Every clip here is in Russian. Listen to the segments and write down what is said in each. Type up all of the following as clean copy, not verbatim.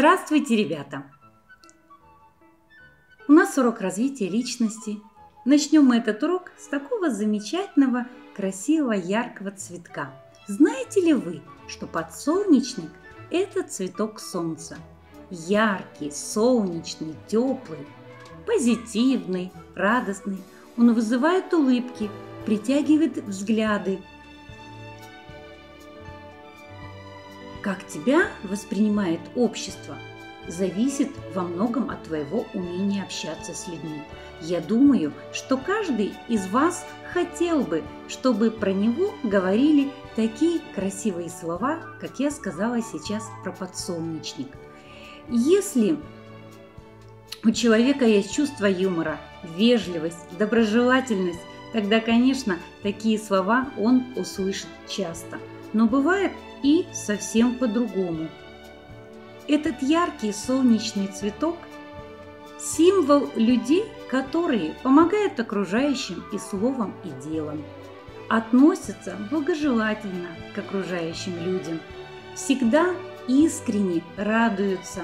Здравствуйте, ребята! У нас урок развития личности. Начнем мы этот урок с такого замечательного, красивого, яркого цветка. Знаете ли вы, что подсолнечник – это цветок солнца? Яркий, солнечный, теплый, позитивный, радостный. Он вызывает улыбки, притягивает взгляды. Как тебя воспринимает общество, зависит во многом от твоего умения общаться с людьми. Я думаю, что каждый из вас хотел бы, чтобы про него говорили такие красивые слова, как я сказала сейчас про подсолнечник. Если у человека есть чувство юмора, вежливость, доброжелательность, тогда, конечно, такие слова он услышит часто. Но бывает и совсем по-другому. Этот яркий солнечный цветок – символ людей, которые помогают окружающим и словом, и делом, относятся благожелательно к окружающим людям, всегда искренне радуются,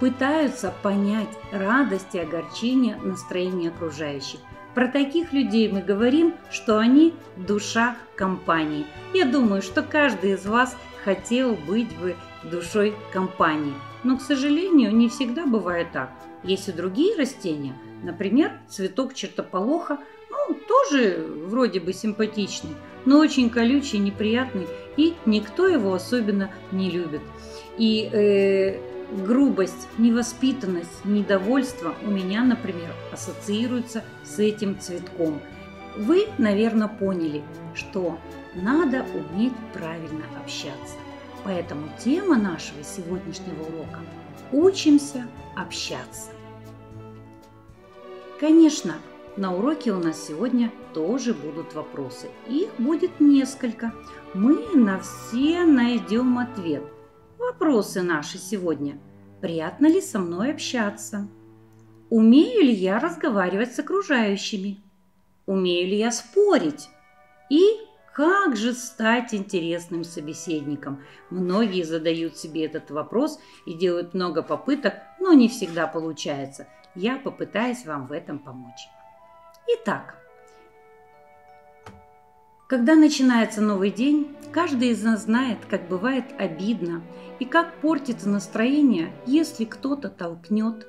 пытаются понять радость и огорчение настроения окружающих. Про таких людей мы говорим, что они душа компании. Я думаю, что каждый из вас хотел быть бы душой компании. Но, к сожалению, не всегда бывает так. Есть и другие растения, например, цветок чертополоха, тоже вроде бы симпатичный, но очень колючий, неприятный, и никто его особенно не любит. И грубость, невоспитанность, недовольство у меня, например, ассоциируются с этим цветком. Вы, наверное, поняли, что надо уметь правильно общаться. Поэтому тема нашего сегодняшнего урока – учимся общаться. Конечно, на уроке у нас сегодня тоже будут вопросы. Их будет несколько. Мы на все найдем ответ. Вопросы наши сегодня. Приятно ли со мной общаться? Умею ли я разговаривать с окружающими? Умею ли я спорить? И как же стать интересным собеседником? Многие задают себе этот вопрос и делают много попыток, но не всегда получается. Я попытаюсь вам в этом помочь. Итак, когда начинается новый день, каждый из нас знает, как бывает обидно и как портится настроение, если кто-то толкнет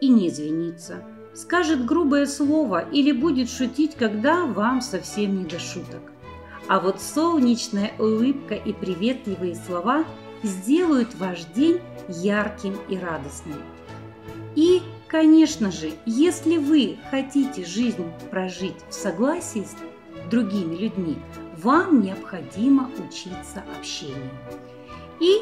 и не извинится, скажет грубое слово или будет шутить, когда вам совсем не до шуток. А вот солнечная улыбка и приветливые слова сделают ваш день ярким и радостным. И, конечно же, если вы хотите жизнь прожить в согласии с другими людьми, вам необходимо учиться общению. И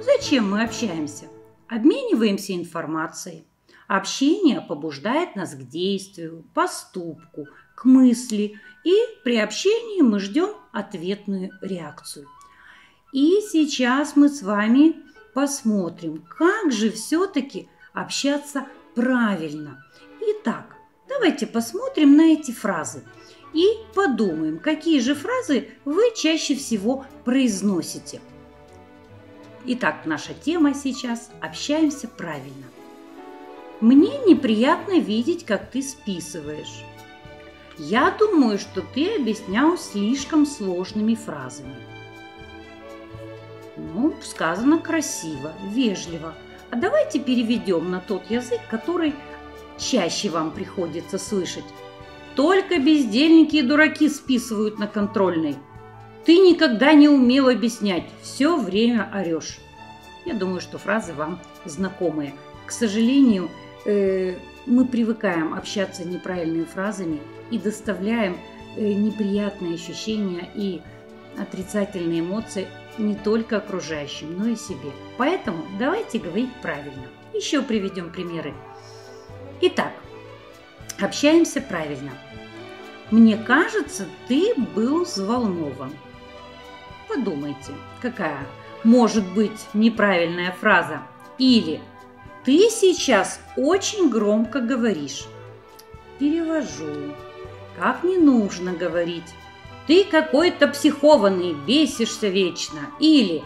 зачем мы общаемся? Обмениваемся информацией. Общение побуждает нас к действию, поступку, к мысли, и при общении мы ждем ответную реакцию. И сейчас мы с вами посмотрим, как же все-таки общаться правильно. Итак, давайте посмотрим на эти фразы и подумаем, какие же фразы вы чаще всего произносите. Итак, наша тема сейчас – общаемся правильно. Мне неприятно видеть, как ты списываешь. Я думаю, что ты объяснял слишком сложными фразами. Сказано красиво, вежливо. А давайте переведем на тот язык, который чаще вам приходится слышать. Только бездельники и дураки списывают на контрольный. Ты никогда не умел объяснять, все время орешь. Я думаю, что фразы вам знакомые. К сожалению, мы привыкаем общаться неправильными фразами и доставляем неприятные ощущения и отрицательные эмоции не только окружающим, но и себе. Поэтому давайте говорить правильно. Еще приведем примеры. Итак, общаемся правильно. Мне кажется, ты был взволнован. Подумайте, какая может быть неправильная фраза. Или ты сейчас очень громко говоришь. Перевожу. Как не нужно говорить. Ты какой-то психованный, бесишься вечно. Или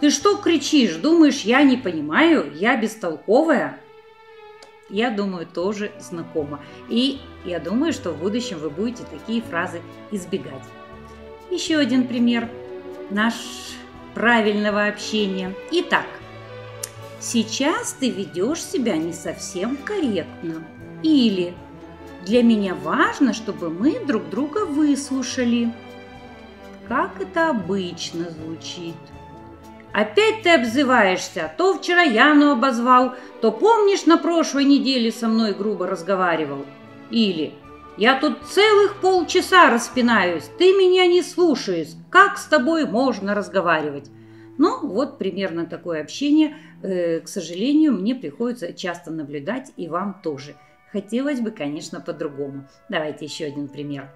Ты что кричишь? Думаешь, я не понимаю? Я бестолковая? Я думаю, тоже знакомо. И я думаю, что в будущем вы будете такие фразы избегать. Еще один пример наш правильного общения. Итак, сейчас ты ведешь себя не совсем корректно. Или для меня важно, чтобы мы друг друга выслушали. Как это обычно звучит. Опять ты обзываешься, то вчера Яну обозвал, то помнишь, на прошлой неделе со мной грубо разговаривал. Или я тут целых полчаса распинаюсь, ты меня не слушаешь, как с тобой можно разговаривать? Ну, вот примерно такое общение, к сожалению, мне приходится часто наблюдать, и вам тоже. Хотелось бы, конечно, по-другому. Давайте еще один пример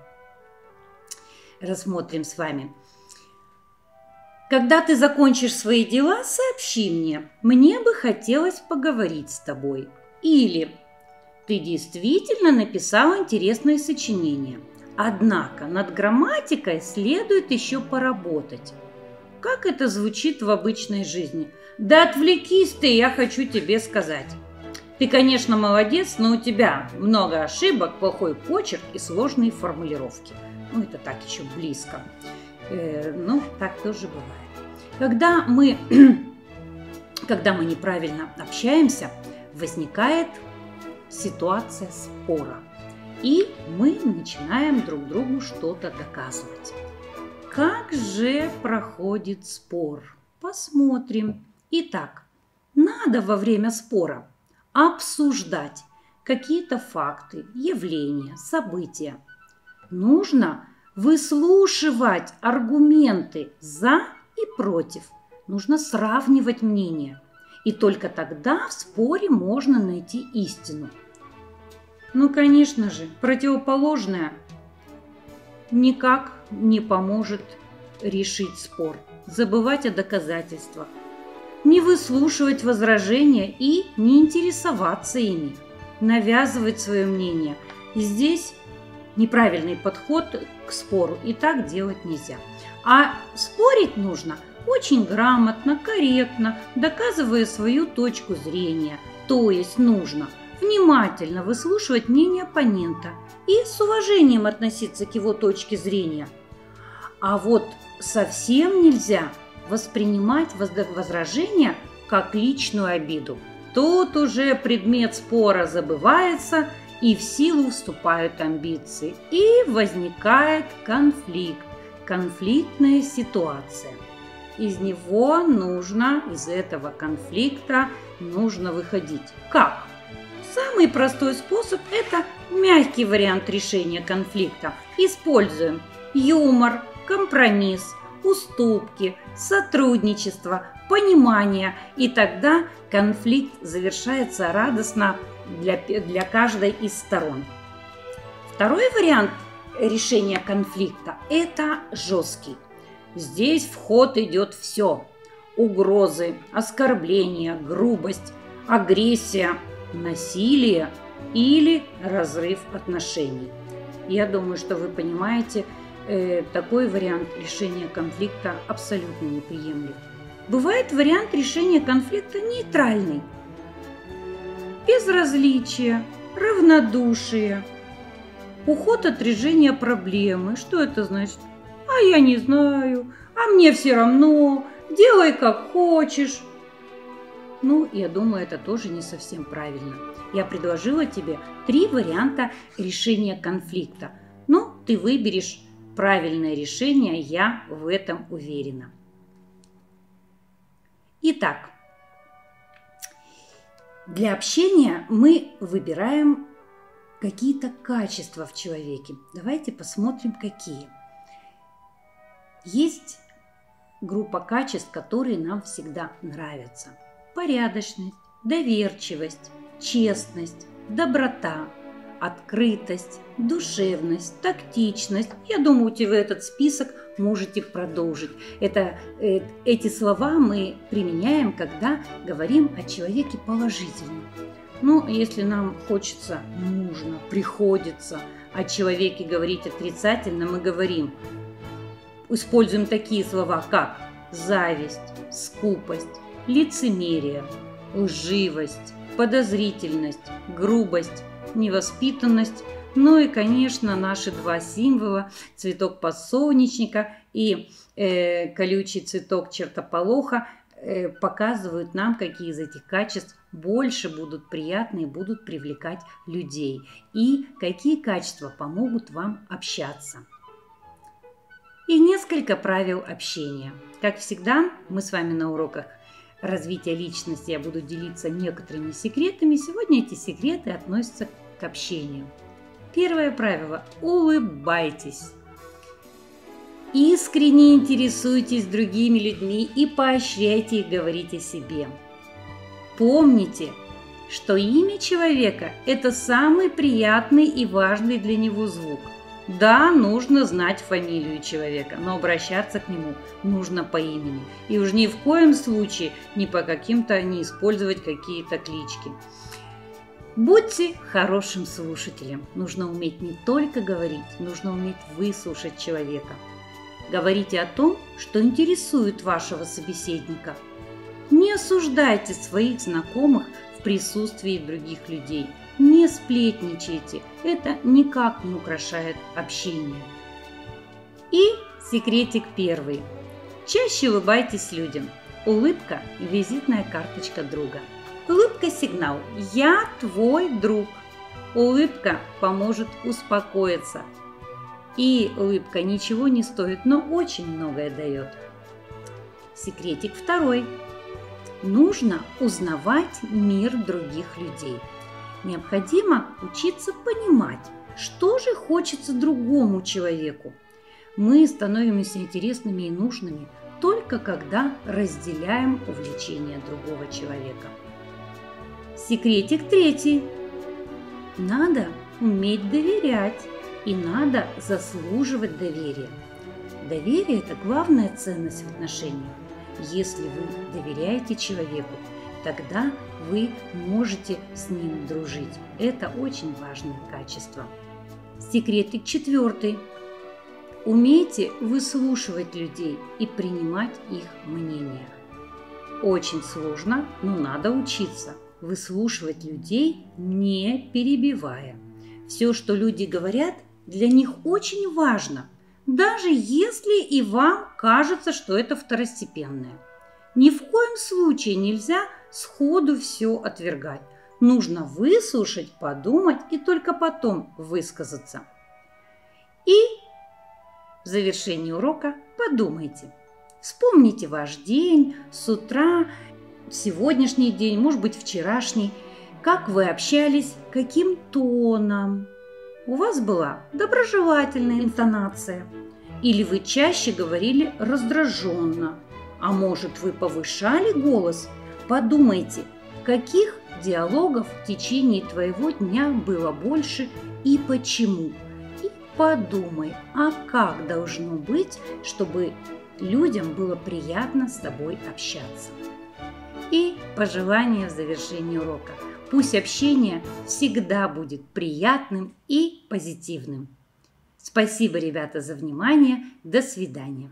рассмотрим с вами. Когда ты закончишь свои дела, сообщи мне. Мне бы хотелось поговорить с тобой. Или ты действительно написал интересные сочинения. Однако над грамматикой следует еще поработать. Как это звучит в обычной жизни? Да отвлекись ты, я хочу тебе сказать. Ты, конечно, молодец, но у тебя много ошибок, плохой почерк и сложные формулировки. Ну, это так еще близко. Ну, так тоже бывает. Когда мы неправильно общаемся, возникает ситуация спора. И мы начинаем друг другу что-то доказывать. Как же проходит спор? Посмотрим. Итак, надо во время спора обсуждать какие-то факты, явления, события. Нужно выслушивать аргументы за и против. Нужно сравнивать мнения. И только тогда в споре можно найти истину. Ну, конечно же, противоположное никак не поможет решить спор. Забывать о доказательствах. Не выслушивать возражения и не интересоваться ими. Навязывать свое мнение. И здесь неправильный подход к спору, и так делать нельзя. А спорить нужно очень грамотно, корректно, доказывая свою точку зрения. То есть нужно внимательно выслушивать мнение оппонента и с уважением относиться к его точке зрения. А вот совсем нельзя воспринимать возражения как личную обиду. Тут уже предмет спора забывается, и в силу вступают амбиции, и возникает конфликт, конфликтная ситуация. Из этого конфликта нужно выходить. Как? Самый простой способ – это мягкий вариант решения конфликта. Используем юмор, компромисс, уступки, сотрудничество, понимание, и тогда конфликт завершается радостно для каждой из сторон. Второй вариант решения конфликта – это жесткий. Здесь в ход идет все – угрозы, оскорбления, грубость, агрессия, насилие или разрыв отношений. Я думаю, что вы понимаете, такой вариант решения конфликта абсолютно неприемлем. Бывает вариант решения конфликта нейтральный. Безразличие, равнодушие, уход от решения проблемы. Что это значит? А я не знаю, а мне все равно, делай как хочешь. Ну, я думаю, это тоже не совсем правильно. Я предложила тебе 3 варианта решения конфликта. Ну, ты выберешь правильное решение, я в этом уверена. Итак, для общения мы выбираем какие-то качества в человеке. Давайте посмотрим, какие. Есть группа качеств, которые нам всегда нравятся. Порядочность, доверчивость, честность, доброта, открытость, душевность, тактичность. Я думаю, вы этот список можете продолжить. Эти слова мы применяем, когда говорим о человеке положительно. Но если нам хочется, нужно, приходится о человеке говорить отрицательно, мы используем такие слова, как зависть, скупость, лицемерие, лживость, подозрительность, грубость, невоспитанность, ну и, конечно, наши два символа – цветок подсолнечника и колючий цветок чертополоха показывают нам, какие из этих качеств больше будут приятны и будут привлекать людей, и какие качества помогут вам общаться. И несколько правил общения. Как всегда, мы с вами на уроках развития личности, я буду делиться некоторыми секретами. Сегодня эти секреты относятся к общению. Первое правило – улыбайтесь. Искренне интересуйтесь другими людьми и поощряйте их говорить о себе. Помните, что имя человека – это самый приятный и важный для него звук. Да, нужно знать фамилию человека, но обращаться к нему нужно по имени. И уж ни в коем случае ни по каким-то не использовать какие-то клички. Будьте хорошим слушателем. Нужно уметь не только говорить, нужно уметь выслушать человека. Говорите о том, что интересует вашего собеседника. Не осуждайте своих знакомых в присутствии других людей. Не сплетничайте. Это никак не украшает общение. И секретик первый. Чаще улыбайтесь людям. Улыбка – визитная карточка друга. Улыбка – сигнал «Я твой друг». Улыбка поможет успокоиться. И улыбка ничего не стоит, но очень многое дает. Секретик второй. Нужно узнавать мир других людей. Необходимо учиться понимать, что же хочется другому человеку. Мы становимся интересными и нужными только когда разделяем увлечения другого человека. Секретик третий. Надо уметь доверять. И надо заслуживать доверия. Доверие – это главная ценность в отношениях. Если вы доверяете человеку, тогда вы можете с ним дружить. Это очень важное качество. Секретик четвертый. Умейте выслушивать людей и принимать их мнение. Очень сложно, но надо учиться. Выслушивать людей, не перебивая. Все, что люди говорят, для них очень важно, даже если и вам кажется, что это второстепенное. Ни в коем случае нельзя сходу все отвергать. Нужно выслушать, подумать и только потом высказаться. И в завершении урока подумайте. Вспомните ваш день с утра, сегодняшний день, может быть, вчерашний. Как вы общались, каким тоном? У вас была доброжелательная интонация? Или вы чаще говорили раздраженно? А может, вы повышали голос? Подумайте, каких диалогов в течение твоего дня было больше и почему? И подумай, а как должно быть, чтобы людям было приятно с тобой общаться? И пожелание в завершении урока. Пусть общение всегда будет приятным и позитивным. Спасибо, ребята, за внимание. До свидания.